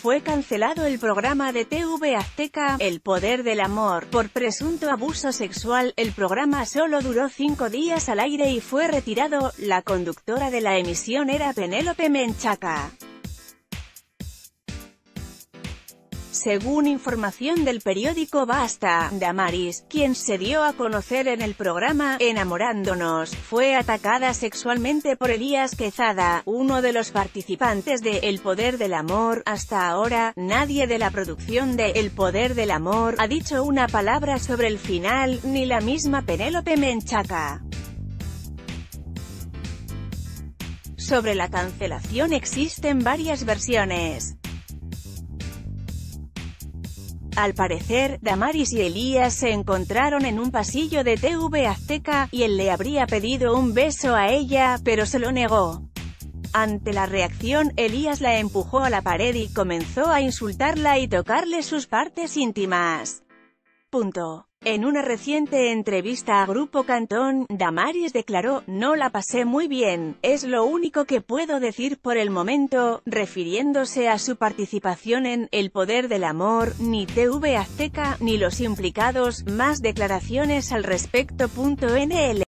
Fue cancelado el programa de TV Azteca, El Poder del Amor, por presunto abuso sexual. El programa solo duró 5 días al aire y fue retirado. La conductora de la emisión era Penélope Menchaca. Según información del periódico Basta, Damaris, quien se dio a conocer en el programa Enamorándonos, fue atacada sexualmente por Elías Quezada, uno de los participantes de El Poder del Amor. Hasta ahora, nadie de la producción de El Poder del Amor ha dicho una palabra sobre el final, ni la misma Penélope Menchaca. Sobre la cancelación existen varias versiones. Al parecer, Damaris y Elías se encontraron en un pasillo de TV Azteca, y él le habría pedido un beso a ella, pero se lo negó. Ante la reacción, Elías la empujó a la pared y comenzó a insultarla y tocarle sus partes íntimas. En una reciente entrevista a Grupo Cantón, Damaris declaró: "No la pasé muy bien, es lo único que puedo decir por el momento", refiriéndose a su participación en El Poder del Amor. Ni TV Azteca, ni los implicados. Más declaraciones al respecto. NL